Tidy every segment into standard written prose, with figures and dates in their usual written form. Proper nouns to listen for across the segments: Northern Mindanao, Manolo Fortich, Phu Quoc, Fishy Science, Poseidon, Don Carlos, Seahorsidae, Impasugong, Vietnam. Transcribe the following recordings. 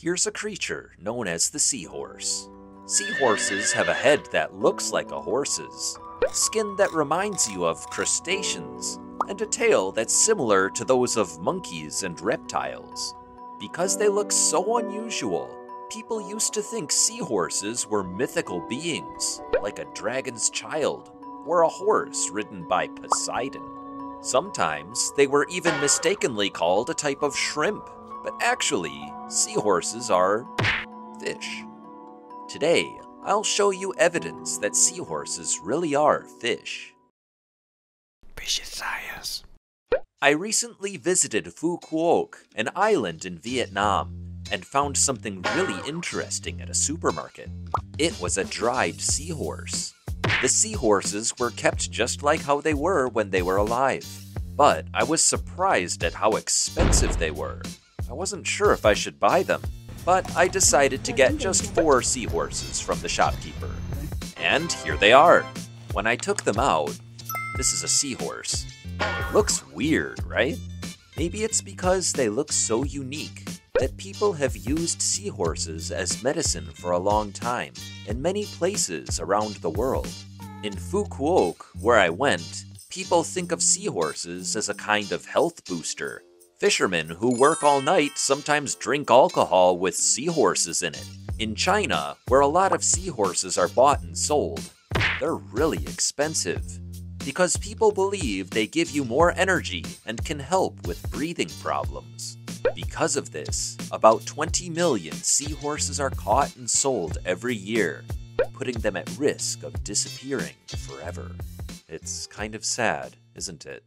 here's a creature known as the seahorse. Seahorses have a head that looks like a horse's, skin that reminds you of crustaceans, and a tail that's similar to those of monkeys and reptiles. Because they look so unusual, people used to think seahorses were mythical beings, like a dragon's child or a horse ridden by Poseidon. Sometimes they were even mistakenly called a type of shrimp, but actually, seahorses are fish. Today, I'll show you evidence that seahorses really are fish. Fishy Science. I recently visited Phu Quoc, an island in Vietnam, and found something really interesting at a supermarket. It was a dried seahorse. The seahorses were kept just like how they were when they were alive, but I was surprised at how expensive they were. I wasn't sure if I should buy them, but I decided to get just 4 seahorses from the shopkeeper. And here they are. When I took them out, this is a seahorse. It looks weird, right? Maybe it's because they look so unique that people have used seahorses as medicine for a long time in many places around the world. In Phu Quoc, where I went, people think of seahorses as a kind of health booster. Fishermen who work all night sometimes drink alcohol with seahorses in it. In China, where a lot of seahorses are bought and sold, they're really expensive because people believe they give you more energy and can help with breathing problems. Because of this, about 20 million seahorses are caught and sold every year, putting them at risk of disappearing forever. It's kind of sad, isn't it?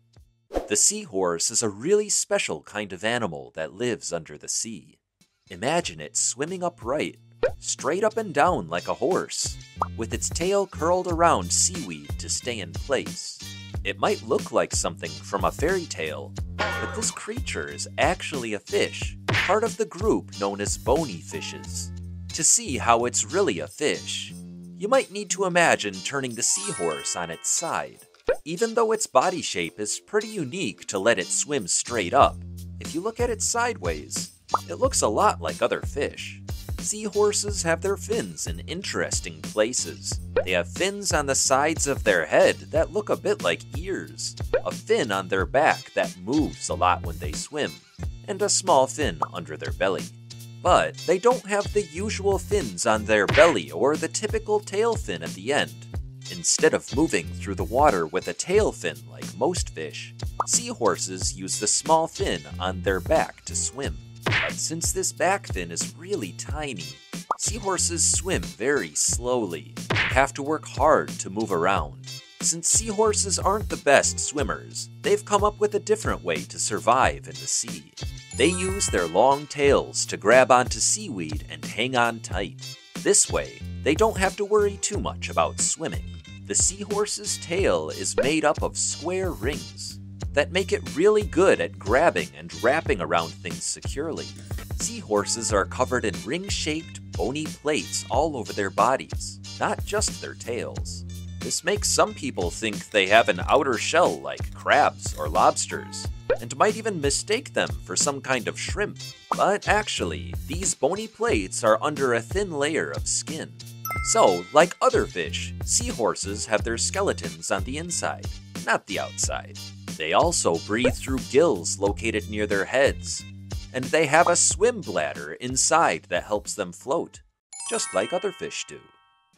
The seahorse is a really special kind of animal that lives under the sea. Imagine it swimming upright, straight up and down like a horse, with its tail curled around seaweed to stay in place. It might look like something from a fairy tale, but this creature is actually a fish, part of the group known as bony fishes. To see how it's really a fish, you might need to imagine turning the seahorse on its side. Even though its body shape is pretty unique to let it swim straight up, if you look at it sideways, it looks a lot like other fish. Seahorses have their fins in interesting places. They have fins on the sides of their head that look a bit like ears, a fin on their back that moves a lot when they swim, and a small fin under their belly. But they don't have the usual fins on their belly or the typical tail fin at the end. Instead of moving through the water with a tail fin like most fish, seahorses use the small fin on their back to swim. But since this back fin is really tiny, seahorses swim very slowly and have to work hard to move around. Since seahorses aren't the best swimmers, they've come up with a different way to survive in the sea. They use their long tails to grab onto seaweed and hang on tight. This way, they don't have to worry too much about swimming. The seahorse's tail is made up of square rings that make it really good at grabbing and wrapping around things securely. Seahorses are covered in ring-shaped, bony plates all over their bodies, not just their tails. This makes some people think they have an outer shell like crabs or lobsters, and might even mistake them for some kind of shrimp. But actually, these bony plates are under a thin layer of skin. So, like other fish, seahorses have their skeletons on the inside, not the outside. They also breathe through gills located near their heads, and they have a swim bladder inside that helps them float, just like other fish do.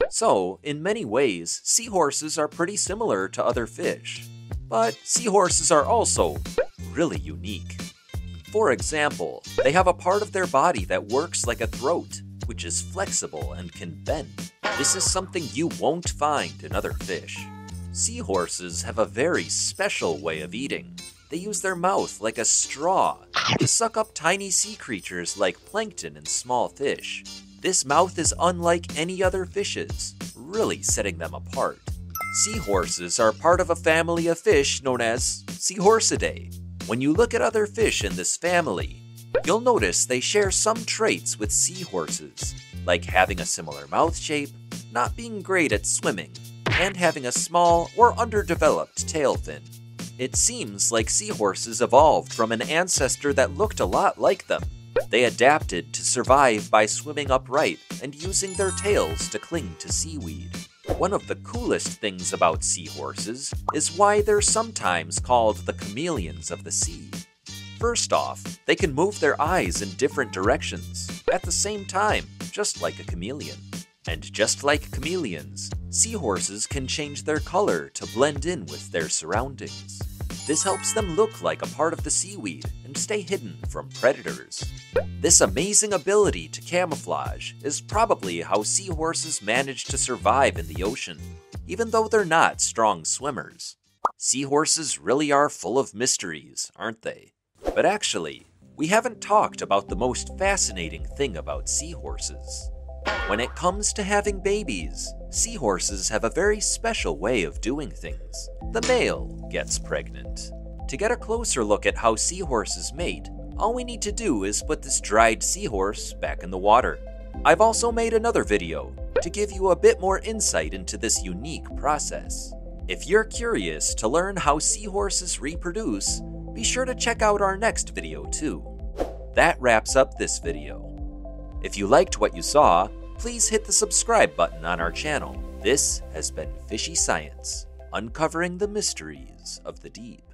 So, in many ways, seahorses are pretty similar to other fish, but seahorses are also really unique. For example, they have a part of their body that works like a throat, which is flexible and can bend. This is something you won't find in other fish. Seahorses have a very special way of eating. They use their mouth like a straw to suck up tiny sea creatures like plankton and small fish. This mouth is unlike any other fish's, really setting them apart. Seahorses are part of a family of fish known as Seahorsidae. When you look at other fish in this family, you'll notice they share some traits with seahorses, like having a similar mouth shape, not being great at swimming, and having a small or underdeveloped tail fin. It seems like seahorses evolved from an ancestor that looked a lot like them, They adapted to survive by swimming upright and using their tails to cling to seaweed. One of the coolest things about seahorses is why they're sometimes called the chameleons of the sea. First off, they can move their eyes in different directions at the same time, just like a chameleon. And just like chameleons, seahorses can change their color to blend in with their surroundings. This helps them look like a part of the seaweed and stay hidden from predators. This amazing ability to camouflage is probably how seahorses manage to survive in the ocean, even though they're not strong swimmers. Seahorses really are full of mysteries, aren't they? But actually, we haven't talked about the most fascinating thing about seahorses. When it comes to having babies, seahorses have a very special way of doing things. The male gets pregnant. To get a closer look at how seahorses mate, all we need to do is put this dried seahorse back in the water. I've also made another video to give you a bit more insight into this unique process. If you're curious to learn how seahorses reproduce, be sure to check out our next video too. That wraps up this video. If you liked what you saw, please hit the subscribe button on our channel. This has been Fishy Science, uncovering the mysteries of the deep.